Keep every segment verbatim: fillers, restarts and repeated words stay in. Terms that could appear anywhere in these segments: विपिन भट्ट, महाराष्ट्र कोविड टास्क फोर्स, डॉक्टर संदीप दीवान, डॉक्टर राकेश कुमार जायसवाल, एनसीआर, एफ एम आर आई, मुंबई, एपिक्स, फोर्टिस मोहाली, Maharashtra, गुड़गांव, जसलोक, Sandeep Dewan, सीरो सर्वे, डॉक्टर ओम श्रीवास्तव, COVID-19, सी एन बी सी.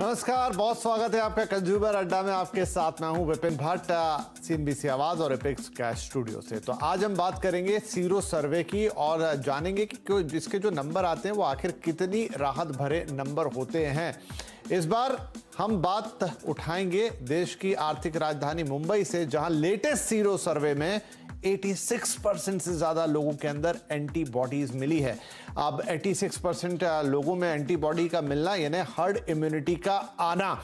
नमस्कार, बहुत स्वागत है आपका कंज्यूमर अड्डा में। आपके साथ मैं हूं विपिन भट्ट, सी एन बी सी Awaaz और एपिक्स के स्टूडियो से। तो आज हम बात करेंगे सीरो सर्वे की और जानेंगे कि जिसके जो नंबर आते हैं वो आखिर कितनी राहत भरे नंबर होते हैं। इस बार हम बात उठाएंगे देश की आर्थिक राजधानी मुंबई से, जहां लेटेस्ट सीरो सर्वे में छियासी परसेंट से ज़्यादा लोगों के अंदर एंटीबॉडीज़ मिली है। अब छियासी परसेंट लोगों में एंटीबॉडी का मिलना यानी हर्ड इम्यूनिटी का आना,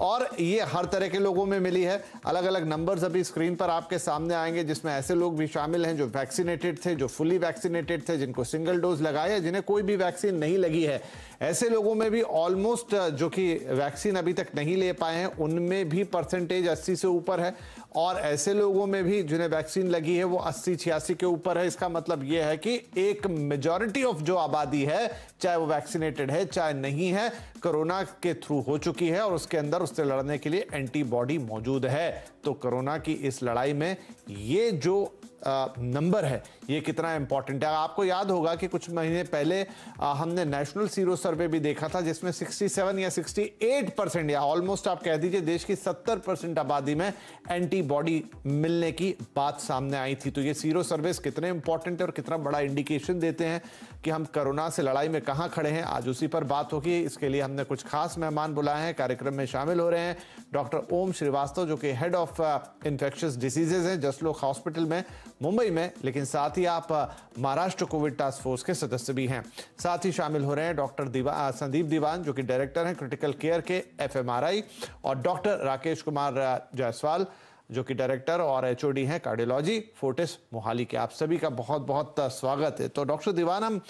और ये हर तरह के लोगों में मिली है। अलग अलग नंबर्स अभी स्क्रीन पर आपके सामने आएंगे, जिसमें ऐसे लोग भी शामिल हैं जो वैक्सीनेटेड थे, जो फुली वैक्सीनेटेड थे, जिनको सिंगल डोज लगाया है, जिन्हें कोई भी वैक्सीन नहीं लगी है। ऐसे लोगों में भी ऑलमोस्ट जो कि वैक्सीन अभी तक नहीं ले पाए हैं उनमें भी परसेंटेज अस्सी से ऊपर है, और ऐसे लोगों में भी जिन्हें वैक्सीन लगी है वो अस्सी छियासी के ऊपर है। इसका मतलब ये है कि एक मेजॉरिटी ऑफ जो आबादी है, चाहे वो वैक्सीनेटेड है चाहे नहीं है, कोरोना के थ्रू हो चुकी है और उसके अंदर उससे लड़ने के लिए एंटीबॉडी मौजूद है। तो कोरोना की इस लड़ाई में ये जो नंबर है ये कितना इंपॉर्टेंट है। आपको याद होगा कि कुछ महीने पहले आ, हमने नेशनल सीरो सर्वे भी देखा था, जिसमें सड़सठ या अड़सठ परसेंट या ऑलमोस्ट आप कह दीजिए देश की सत्तर परसेंट आबादी में एंटीबॉडी मिलने की बात सामने आई थी। तो ये सीरो सर्वे कितने इंपॉर्टेंट है और कितना बड़ा इंडिकेशन देते हैं कि हम कोरोना से लड़ाई में कहाँ खड़े हैं, आज उसी पर बात होगी। इसके लिए हमने कुछ खास मेहमान बुलाए हैं। कार्यक्रम में शामिल हो रहे हैं डॉक्टर ओम श्रीवास्तव, जो कि हेड ऑफ इन्फेक्शियस डिसीजेज हैं जसलोक हॉस्पिटल में मुंबई में, लेकिन साथ ही आप महाराष्ट्र कोविड टास्क फोर्स के सदस्य भी हैं। साथ ही शामिल हो रहे हैं डॉक्टर दीवान संदीप दीवान, जो कि डायरेक्टर हैं क्रिटिकल केयर के एफ एम आर आई, और डॉक्टर राकेश कुमार जायसवाल, जो कि डायरेक्टर और एच ओ डी हैं कार्डियोलॉजी फोर्टिस मोहाली के। आप सभी का बहुत बहुत स्वागत है। तो डॉक्टर दीवान, हम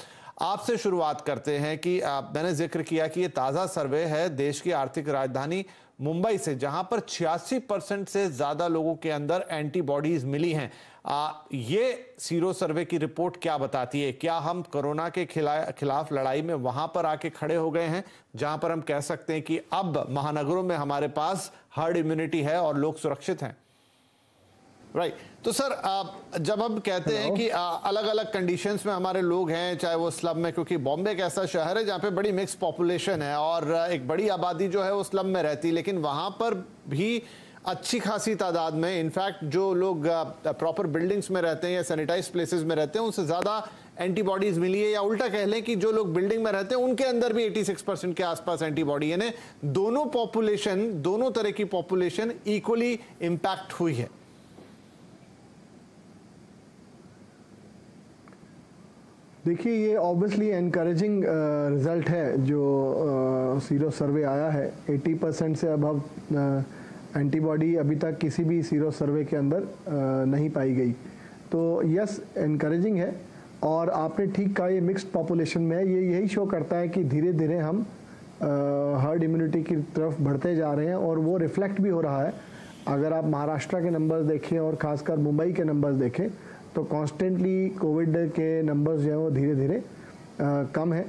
आपसे शुरुआत करते हैं कि आप, मैंने जिक्र किया कि ये ताज़ा सर्वे है देश की आर्थिक राजधानी मुंबई से, जहां पर छियासी परसेंट से ज़्यादा लोगों के अंदर एंटीबॉडीज़ मिली हैं। आ, ये सीरो सर्वे की रिपोर्ट क्या बताती है? क्या हम कोरोना के खिला खिलाफ लड़ाई में वहां पर आके खड़े हो गए हैं जहां पर हम कह सकते हैं कि अब महानगरों में हमारे पास हर्ड इम्यूनिटी है और लोग सुरक्षित हैं? Right right. तो सर, आप जब हम कहते हैं कि आ, अलग अलग कंडीशंस में हमारे लोग हैं, चाहे वो स्लम में, क्योंकि बॉम्बे एक ऐसा शहर है जहाँ पे बड़ी मिक्स पॉपुलेशन है और एक बड़ी आबादी जो है वो स्लम में रहती, लेकिन वहाँ पर भी अच्छी खासी तादाद में, इनफैक्ट जो लोग प्रॉपर बिल्डिंग्स में रहते हैं या सैनिटाइज प्लेसेस में रहते हैं उनसे ज़्यादा एंटीबॉडीज़ मिली है, या उल्टा कह लें कि जो लोग बिल्डिंग में रहते हैं उनके अंदर भी छियासी परसेंट के आसपास एंटीबॉडी, यानी दोनों पॉपुलेशन, दोनों तरह की पॉपुलेशन इक्वली इम्पैक्ट हुई है। देखिए, ये ऑब्वियसली एनकरेजिंग रिजल्ट है जो सीरो uh, सर्वे आया है। अस्सी परसेंट से अबव एंटीबॉडी अभी तक किसी भी सीरो सर्वे के अंदर uh, नहीं पाई गई। तो यस, एनकरेजिंग है। और आपने ठीक कहा, ये मिक्स्ड पॉपुलेशन में ये यही शो करता है कि धीरे धीरे हम हर्ड uh, इम्यूनिटी की तरफ बढ़ते जा रहे हैं, और वो रिफ्लेक्ट भी हो रहा है। अगर आप महाराष्ट्र के नंबर्स देखें और ख़ासकर मुंबई के नंबर्स देखें तो कॉन्स्टेंटली कोविड के नंबर्स जो हैं वो धीरे धीरे कम है।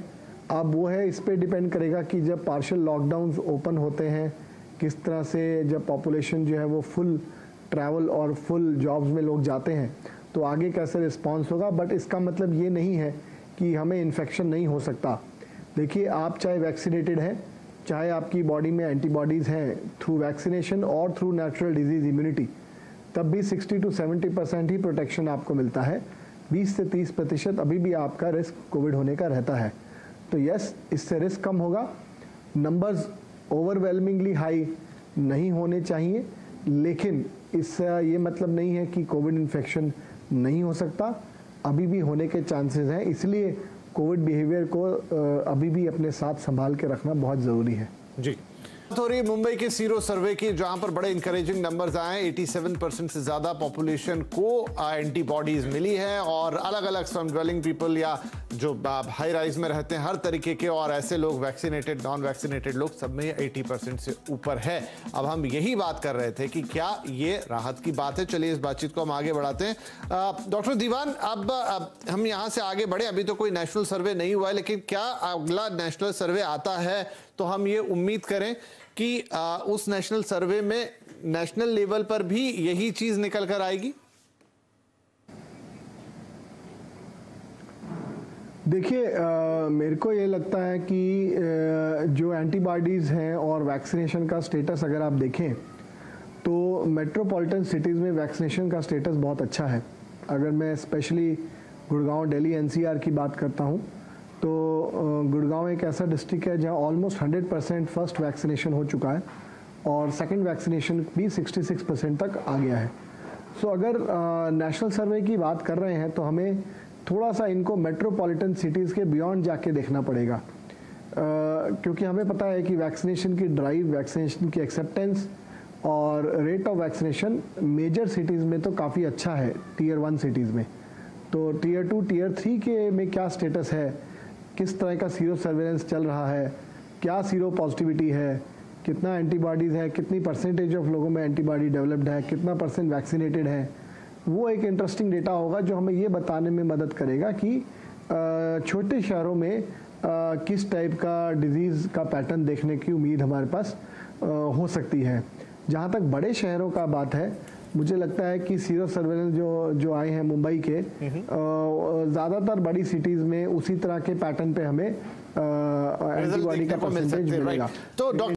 अब वो है, इस पर डिपेंड करेगा कि जब पार्शियल लॉकडाउन्स ओपन होते हैं किस तरह से, जब पॉपुलेशन जो है वो फुल ट्रैवल और फुल जॉब्स में लोग जाते हैं तो आगे कैसे रिस्पॉन्स होगा। बट इसका मतलब ये नहीं है कि हमें इन्फेक्शन नहीं हो सकता। देखिए, आप चाहे वैक्सीनेटेड हैं, चाहे आपकी बॉडी में एंटीबॉडीज़ हैं थ्रू वैक्सीनेशन और थ्रू नेचुरल डिजीज़ इम्यूनिटी, तब भी सिक्सटी टू सेवेंटी परसेंट ही प्रोटेक्शन आपको मिलता है। बीस से तीस प्रतिशत अभी भी आपका रिस्क कोविड होने का रहता है। तो यस, इससे रिस्क कम होगा। नंबर्स ओवरवेलमिंगली हाई नहीं होने चाहिए, लेकिन इससे ये मतलब नहीं है कि कोविड इन्फेक्शन नहीं हो सकता। अभी भी होने के चांसेस हैं, इसलिए कोविड बिहेवियर को अभी भी अपने साथ संभाल के रखना बहुत ज़रूरी है। जी, थोड़ी मुंबई के सीरो सर्वे की, जहां पर बड़े इंकरेजिंग नंबर्स आए। सत्तासी परसेंट से ज़्यादा पॉपुलेशन को एंटीबॉडीज़ मिली है, और अलग अलग स्लम ड्वेलिंग पीपल या जो हाई राइज में रहते हैं, हर तरीके के, और ऐसे लोग वैक्सीनेटेड नॉन वैक्सीनेटेड लोग सब में अस्सी परसेंट से ऊपर है। अब हम यही बात कर रहे थे कि क्या ये राहत की बात है। चलिए, इस बातचीत को हम आगे बढ़ाते हैं। डॉक्टर दीवान, अब, अब हम यहाँ से आगे बढ़े। अभी तो कोई नेशनल सर्वे नहीं हुआ है, लेकिन क्या अगला नेशनल सर्वे आता है तो हम ये उम्मीद करें कि आ, उस नेशनल सर्वे में नेशनल लेवल पर भी यही चीज निकल कर आएगी? देखिए, मेरे को ये लगता है कि आ, जो एंटीबॉडीज़ हैं और वैक्सीनेशन का स्टेटस अगर आप देखें तो मेट्रोपॉलिटन सिटीज़ में वैक्सीनेशन का स्टेटस बहुत अच्छा है। अगर मैं स्पेशली गुड़गांव, दिल्ली एनसीआर की बात करता हूँ तो गुड़गांव एक ऐसा डिस्ट्रिक्ट है जहाँ almost hundred percent first vaccination हो चुका है और सेकेंड वैक्सीनेशन भी सिक्सटी सिक्स परसेंट तक आ गया है। सो so, अगर नेशनल सर्वे की बात कर रहे हैं तो हमें थोड़ा सा इनको मेट्रोपॉलिटन सिटीज़ के बियॉन्ड जाके देखना पड़ेगा, आ, क्योंकि हमें पता है कि वैक्सीनेशन की ड्राइव, वैक्सीनेशन की एक्सेप्टेंस और rate of vaccination major cities में तो काफ़ी अच्छा है, टीयर वन सिटीज़ में। तो टीयर टू, टीयर थ्री के में क्या स्टेटस है, किस तरह का सीरो सर्वेलेंस चल रहा है, क्या सीरो पॉजिटिविटी है, कितना एंटीबॉडीज़ है, कितनी परसेंटेज ऑफ लोगों में एंटीबॉडी डेवलप्ड है, कितना परसेंट वैक्सीनेटेड है, वो एक इंटरेस्टिंग डेटा होगा जो हमें ये बताने में मदद करेगा कि छोटे शहरों में किस टाइप का डिजीज़ का पैटर्न देखने की उम्मीद हमारे पास हो सकती है। जहाँ तक बड़े शहरों का बात है, मुझे लगता है कि सीरो सर्वेलेंस जो जो आए हैं मुंबई के, ज़्यादातर बड़ी सिटीज़ में उसी तरह के पैटर्न पर हमें एंटीबॉडी का परसेंटेज मिलेगा। तो